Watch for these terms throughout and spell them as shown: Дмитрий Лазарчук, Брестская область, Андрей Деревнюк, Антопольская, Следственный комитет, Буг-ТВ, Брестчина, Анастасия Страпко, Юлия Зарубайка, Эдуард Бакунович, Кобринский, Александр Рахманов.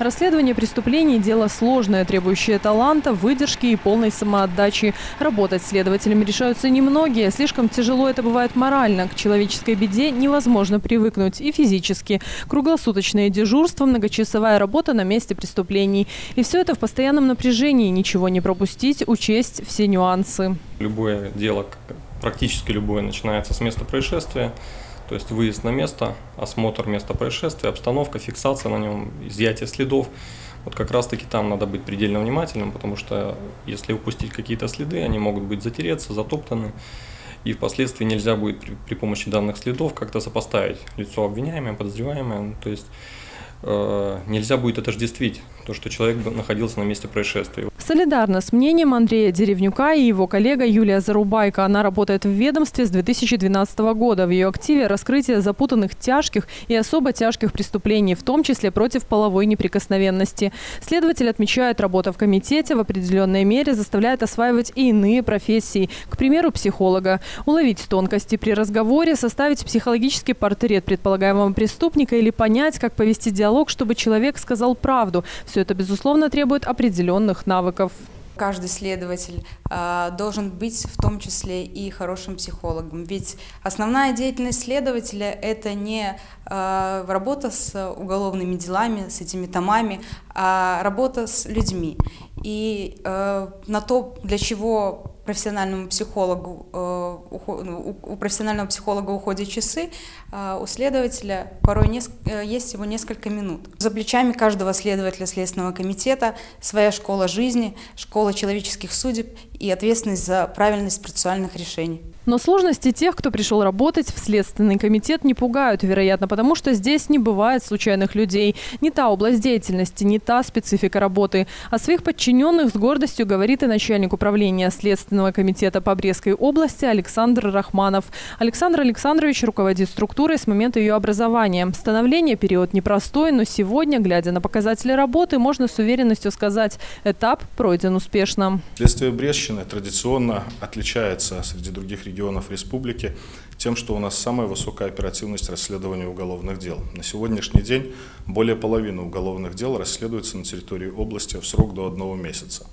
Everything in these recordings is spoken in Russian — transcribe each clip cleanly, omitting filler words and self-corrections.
Расследование преступлений – дело сложное, требующее таланта, выдержки и полной самоотдачи. Работать следователями решаются немногие. Слишком тяжело это бывает морально. К человеческой беде невозможно привыкнуть и физически. Круглосуточное дежурство, многочасовая работа на месте преступлений. И все это в постоянном напряжении. Ничего не пропустить, учесть все нюансы. Любое дело, практически любое, начинается с места происшествия. То есть выезд на место, осмотр места происшествия, обстановка, фиксация на нем, изъятие следов. Вот как раз-таки там надо быть предельно внимательным, потому что если упустить какие-то следы, они могут быть затереться, затоптаны. И впоследствии нельзя будет при помощи данных следов как-то сопоставить лицо обвиняемое, подозреваемое. То есть нельзя будет отождествить то, что человек находился на месте происшествия. Солидарно с мнением Андрея Деревнюка и его коллега Юлия Зарубайка. Она работает в ведомстве с 2012 года. В ее активе раскрытие запутанных, тяжких и особо тяжких преступлений, в том числе против половой неприкосновенности. Следователь отмечает, работа в комитете в определенной мере заставляет осваивать и иные профессии. К примеру, психолога. Уловить тонкости при разговоре, составить психологический портрет предполагаемого преступника или понять, как повести диалог, чтобы человек сказал правду. Все это, безусловно, требует определенных навыков. Каждый следователь должен быть в том числе и хорошим психологом. Ведь основная деятельность следователя – это не работа с уголовными делами, с этими томами, а работа с людьми. И на то, для чего у профессионального психолога уходят часы, у следователя порой есть всего несколько минут. За плечами каждого следователя Следственного комитета своя школа жизни, школа человеческих судеб и ответственность за правильность процессуальных решений. Но сложности тех, кто пришел работать в Следственный комитет, не пугают, вероятно, потому что здесь не бывает случайных людей. Не та область деятельности, не та специфика работы. О своих подчиненных с гордостью говорит и начальник управления Следственного комитета по Брестской области Александр Рахманов. Александр Александрович руководит структурой с момента ее образования. Становление – период непростой, но сегодня, глядя на показатели работы, можно с уверенностью сказать – этап пройден успешно. Следствие Брестчины традиционно отличается среди других регионов республики тем, что у нас самая высокая оперативность расследования уголовных дел. На сегодняшний день более половины уголовных дел расследуется на территории области в срок до 1 месяца.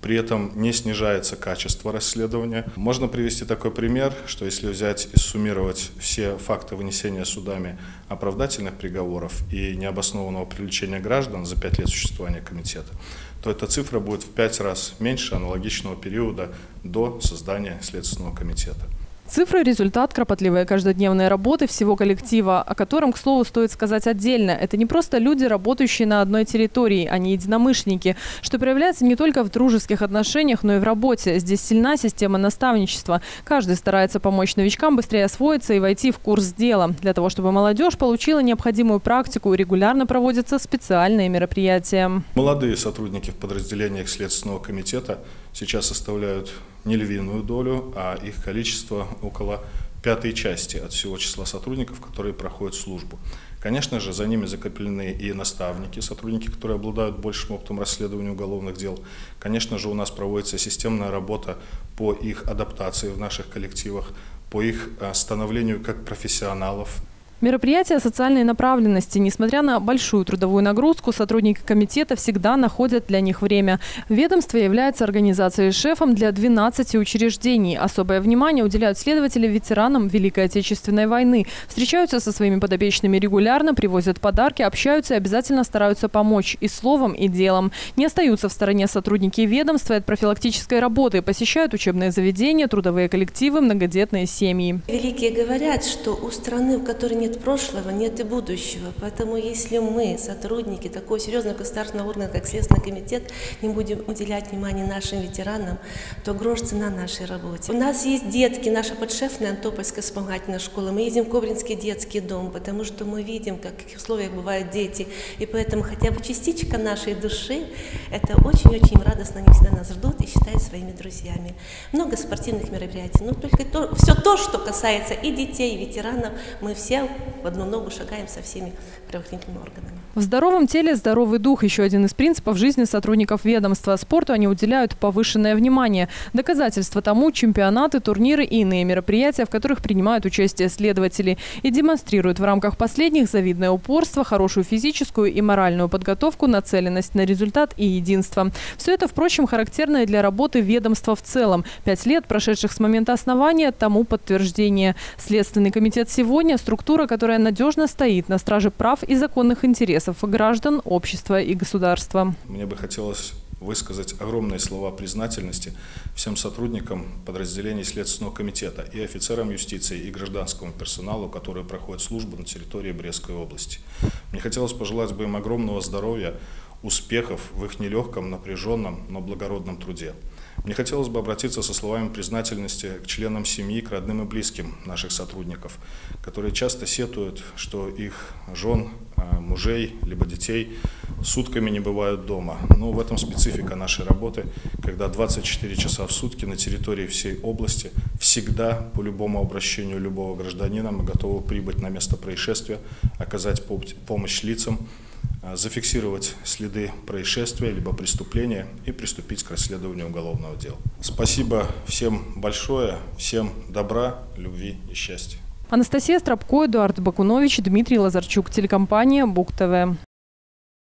При этом не снижается качество расследования. Можно привести такой пример, что если взять и суммировать все факты вынесения судами оправдательных приговоров и необоснованного привлечения граждан за 5 лет существования комитета, то эта цифра будет в 5 раз меньше аналогичного периода до создания Следственного комитета. Цифры – результат кропотливой каждодневной работы всего коллектива, о котором, к слову, стоит сказать отдельно. Это не просто люди, работающие на одной территории, они единомышленники, что проявляется не только в дружеских отношениях, но и в работе. Здесь сильна система наставничества. Каждый старается помочь новичкам быстрее освоиться и войти в курс дела. Для того, чтобы молодежь получила необходимую практику, регулярно проводятся специальные мероприятия. Молодые сотрудники в подразделениях Следственного комитета сейчас составляют не львиную долю, а их количество около 5/5 от всего числа сотрудников, которые проходят службу. Конечно же, за ними закреплены и наставники, сотрудники, которые обладают большим опытом расследования уголовных дел. Конечно же, у нас проводится системная работа по их адаптации в наших коллективах, по их становлению как профессионалов. Мероприятия социальной направленности. Несмотря на большую трудовую нагрузку, сотрудники комитета всегда находят для них время. Ведомство является организацией шефом для 12 учреждений. Особое внимание уделяют следователи ветеранам Великой Отечественной войны. Встречаются со своими подопечными регулярно, привозят подарки, общаются и обязательно стараются помочь и словом, и делом. Не остаются в стороне сотрудники ведомства от профилактической работы. Посещают учебные заведения, трудовые коллективы, многодетные семьи. Великие говорят, что у страны, в которой нет прошлого, нет и будущего. Поэтому если мы, сотрудники такого серьезного государственного органа, как Следственный комитет, не будем уделять внимания нашим ветеранам, то грош цена нашей работе. У нас есть детки, наша подшефная Антопольская вспомогательная школа. Мы ездим в Кобринский детский дом, потому что мы видим, как, в каких условиях бывают дети. И поэтому хотя бы частичка нашей души, это очень-очень радостно, они всегда нас ждут и считают своими друзьями. Много спортивных мероприятий, но только все то, что касается и детей, и ветеранов, мы все в одну ногу шагаем со всеми правоохранительными органами. В здоровом теле здоровый дух – еще один из принципов жизни сотрудников ведомства. Спорту они уделяют повышенное внимание. Доказательство тому – чемпионаты, турниры и иные мероприятия, в которых принимают участие следователи. И демонстрируют в рамках последних завидное упорство, хорошую физическую и моральную подготовку, нацеленность на результат и единство. Все это, впрочем, характерно и для работы ведомства в целом. 5 лет, прошедших с момента основания, тому подтверждение. Следственный комитет сегодня – структура, которая надежно стоит на страже прав и законных интересов граждан, общества и государства. Мне бы хотелось высказать огромные слова признательности всем сотрудникам подразделений Следственного комитета и офицерам юстиции и гражданскому персоналу, которые проходят службу на территории Брестской области. Мне хотелось пожелать бы им огромного здоровья, успехов в их нелегком, напряженном, но благородном труде. Мне хотелось бы обратиться со словами признательности к членам семьи, к родным и близким наших сотрудников, которые часто сетуют, что их жен, мужей, либо детей сутками не бывают дома. Но в этом специфика нашей работы, когда 24 часа в сутки на территории всей области всегда по любому обращению любого гражданина мы готовы прибыть на место происшествия, оказать помощь лицам, зафиксировать следы происшествия либо преступления и приступить к расследованию уголовного дела. Спасибо всем большое, всем добра, любви и счастья. Анастасия Страпко, Эдуард Бакунович, Дмитрий Лазарчук, телекомпания Буг-ТВ.